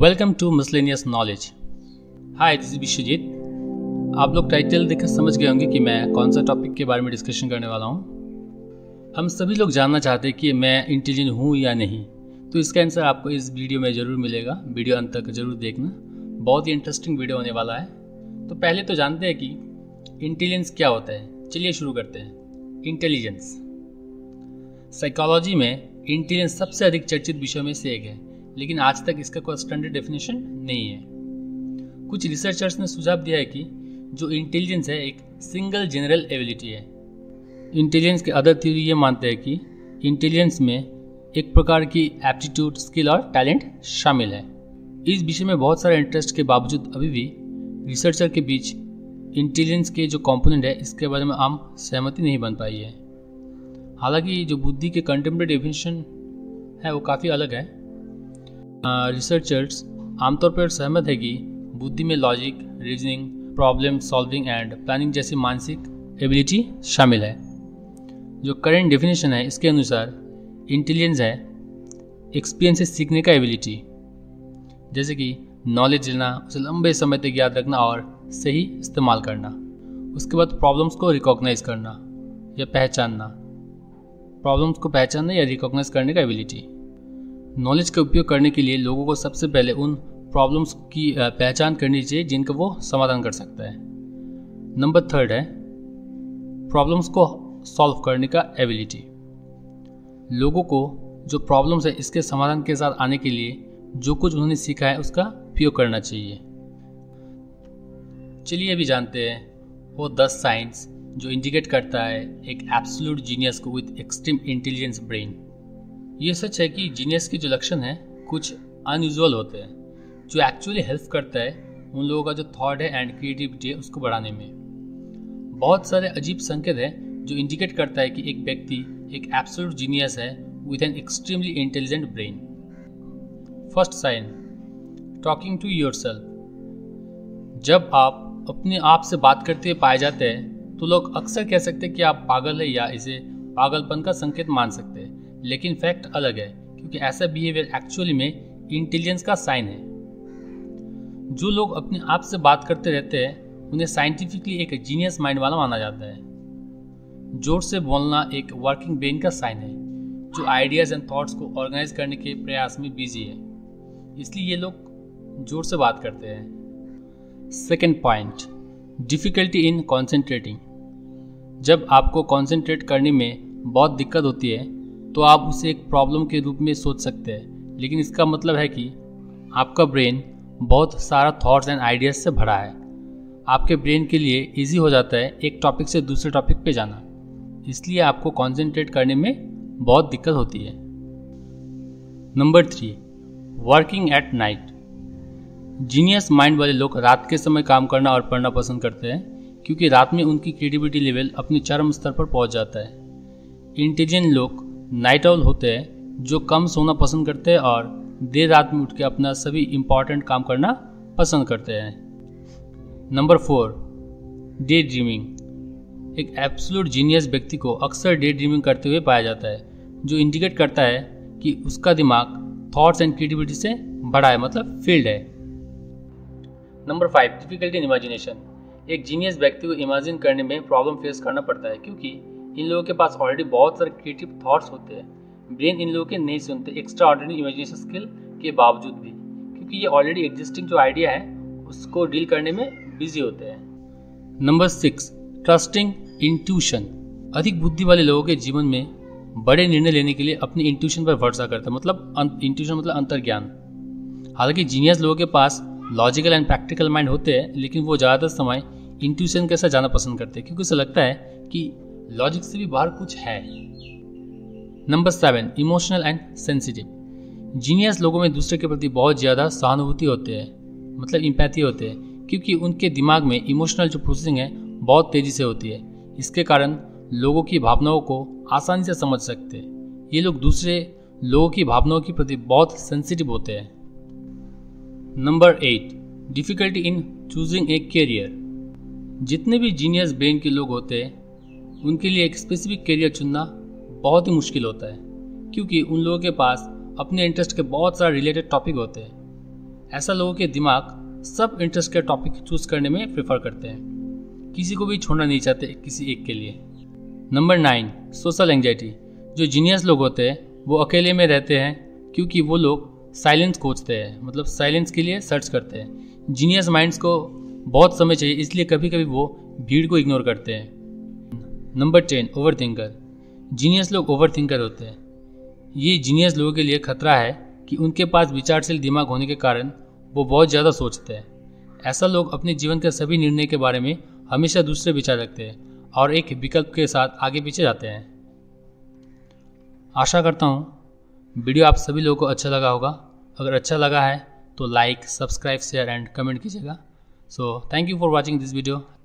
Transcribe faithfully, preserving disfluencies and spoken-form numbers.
Welcome to miscellaneous knowledge. Hi, this is Vishwajeet. आप लोग title देखकर समझ गए होंगे कि मैं कौन सा टॉपिक के बारे में डिस्कशन करने वाला हूँ। हम सभी लोग जानना चाहते हैं कि मैं इंटेलिजेंट हूँ या नहीं, तो इसका आंसर आपको इस वीडियो में ज़रूर मिलेगा। वीडियो अंत तक जरूर देखना, बहुत ही इंटरेस्टिंग वीडियो होने वाला है। तो पहले तो जानते हैं कि इंटेलिजेंस क्या होता है, चलिए शुरू करते हैं। इंटेलिजेंस साइकोलॉजी में इंटेलिजेंस सबसे अधिक चर्चित विषयों में से एक है, लेकिन आज तक इसका कोई स्टैंडर्ड डेफिनेशन नहीं है। कुछ रिसर्चर्स ने सुझाव दिया है कि जो इंटेलिजेंस है एक सिंगल जनरल एबिलिटी है। इंटेलिजेंस के अदर थ्योरी ये मानते हैं कि इंटेलिजेंस में एक प्रकार की एप्टीट्यूड, स्किल और टैलेंट शामिल है। इस विषय में बहुत सारे इंटरेस्ट के बावजूद अभी भी रिसर्चर के बीच इंटेलिजेंस के जो कॉम्पोनेंट है इसके बारे में आम सहमति नहीं बन पाई है। हालांकि जो बुद्धि के कंटेम्प्रेरी डेफिनेशन है वो काफ़ी अलग है। रिसर्चर्स uh, आमतौर पर सहमत है कि बुद्धि में logic, reasoning, problem solving and planning जैसी मानसिक एबिलिटी शामिल है। जो करेंट डेफिनेशन है इसके अनुसार इंटेलिजेंस है एक्सपीरियंस से सीखने का एबिलिटी, जैसे कि नॉलेज लेना, उसे लंबे समय तक याद रखना और सही इस्तेमाल करना, उसके बाद प्रॉब्लम्स को रिकॉग्नाइज करना या पहचानना, प्रॉब्लम्स को पहचानना या रिकॉग्नाइज करने का एबिलिटी। नॉलेज का उपयोग करने के लिए लोगों को सबसे पहले उन प्रॉब्लम्स की पहचान करनी चाहिए जिनका वो समाधान कर सकता है। नंबर थर्ड है प्रॉब्लम्स को सॉल्व करने का एबिलिटी। लोगों को जो प्रॉब्लम्स है इसके समाधान के साथ आने के लिए जो कुछ उन्होंने सीखा है उसका उपयोग करना चाहिए। चलिए अभी जानते हैं वो दस साइंस जो इंडिकेट करता है एक एब्सोल्यूट जीनियस को विद एक्सट्रीम इंटेलिजेंस ब्रेन। ये सच है कि जीनियस के जो लक्षण हैं कुछ अनयूजुअल होते हैं, जो एक्चुअली हेल्प करता है उन लोगों का जो थॉट है एंड क्रिएटिविटी है उसको बढ़ाने में। बहुत सारे अजीब संकेत हैं जो इंडिकेट करता है कि एक व्यक्ति एक एब्सोल्यूट जीनियस है with an extremely intelligent brain. First sign, talking to yourself. जब आप अपने आप से बात करते हुए पाए जाते हैं तो लोग अक्सर कह सकते हैं कि आप पागल है या इसे पागलपन का संकेत मान सकते हैं, लेकिन फैक्ट अलग है क्योंकि ऐसा बिहेवियर एक्चुअली में इंटेलिजेंस का साइन है। जो लोग अपने आप से बात करते रहते हैं उन्हें साइंटिफिकली एक जीनियस माइंड वाला माना जाता है। जोर से बोलना एक वर्किंग ब्रेन का साइन है, जो आइडियाज एंड थॉट्स को ऑर्गेनाइज करने के प्रयास में बिजी है, इसलिए ये लोग जोर से बात करते हैं। Second point, difficulty in concentrating. जब आपको कॉन्सेंट्रेट करने में बहुत दिक्कत होती है तो आप उसे एक प्रॉब्लम के रूप में सोच सकते हैं, लेकिन इसका मतलब है कि आपका ब्रेन बहुत सारा थॉट्स एंड आइडियाज से भरा है। आपके ब्रेन के लिए इजी हो जाता है एक टॉपिक से दूसरे टॉपिक पे जाना, इसलिए आपको कंसंट्रेट करने में बहुत दिक्कत होती है। Number three, working at night. Genius mind वाले लोग रात के समय काम करना और पढ़ना पसंद करते हैं, क्योंकि रात में उनकी क्रिएटिविटी लेवल अपने चरम स्तर पर पहुँच जाता है। इंटेलिजेंट लोग नाइट आउल होते हैं, जो कम सोना पसंद करते हैं और देर रात में उठ के अपना सभी इम्पॉर्टेंट काम करना पसंद करते हैं। Number four, day dreaming. एक एब्सोल्यूट जीनियस व्यक्ति को अक्सर डे ड्रीमिंग करते हुए पाया जाता है, जो इंडिकेट करता है कि उसका दिमाग थॉट्स एंड क्रिएटिविटी से भरा है, मतलब फील्ड है। Number five, difficulty in imagination. एक जीनियस व्यक्ति को इमेजिन करने में प्रॉब्लम फेस करना पड़ता है, क्योंकि इन लोगों के पास ऑलरेडी बहुत सारे क्रिएटिव थॉट्स होते हैं। ब्रेन इन लोगों के नहीं सुनते एक्स्ट्रा ऑर्डिनरी इमेजिनेशन स्किल के बावजूद भी, क्योंकि ये ऑलरेडी एग्जिस्टिंग जो आइडिया है उसको डील करने में बिजी होते हैं। Number six, trusting intuition. अधिक बुद्धि वाले लोगों के जीवन में बड़े निर्णय लेने के लिए अपनी इंट्यूशन पर भरोसा करते हैं, मतलब इंट्यूशन मतलब अंतर्ज्ञान। हालांकि जीनियस लोगों के पास लॉजिकल एंड प्रैक्टिकल माइंड होते हैं, लेकिन वो ज़्यादातर समय इंट्यूशन के साथ जाना पसंद करते हैं, क्योंकि उसे लगता है कि लॉजिक से भी बाहर कुछ है। Number seven, emotional and sensitive. Genius लोगों में दूसरे के प्रति बहुत ज़्यादा सहानुभूति होते हैं, मतलब एम्पैथी होते हैं, क्योंकि उनके दिमाग में इमोशनल जो प्रोसेसिंग है बहुत तेज़ी से होती है। इसके कारण लोगों की भावनाओं को आसानी से समझ सकते हैं। ये लोग दूसरे लोगों की भावनाओं के प्रति बहुत सेंसिटिव होते हैं। Number eight, difficulty in choosing a career. जितने भी जीनियस ब्रेन के लोग होते हैं उनके लिए एक स्पेसिफिक करियर चुनना बहुत ही मुश्किल होता है, क्योंकि उन लोगों के पास अपने इंटरेस्ट के बहुत सारे रिलेटेड टॉपिक होते हैं। ऐसा लोगों के दिमाग सब इंटरेस्ट के टॉपिक चूज करने में प्रेफर करते हैं, किसी को भी छोड़ना नहीं चाहते किसी एक के लिए। Number nine, social anxiety. जो जीनियस लोग होते हैं वो अकेले में रहते हैं क्योंकि वो लोग साइलेंस खोजते हैं, मतलब साइलेंस के लिए सर्च करते हैं। जीनियस माइंड्स को बहुत समय चाहिए, इसलिए कभी कभी वो भीड़ को इग्नोर करते हैं। Number ten, over thinker. Genius लोग ओवर थिंकर होते हैं। ये जीनियस लोगों के लिए खतरा है कि उनके पास विचारशील दिमाग होने के कारण वो बहुत ज़्यादा सोचते हैं। ऐसा लोग अपने जीवन के सभी निर्णय के बारे में हमेशा दूसरे विचार रखते हैं और एक विकल्प के साथ आगे पीछे जाते हैं। आशा करता हूँ वीडियो आप सभी लोगों को अच्छा लगा होगा। अगर अच्छा लगा है तो like, subscribe, share and comment कीजिएगा। So thank you for watching this video.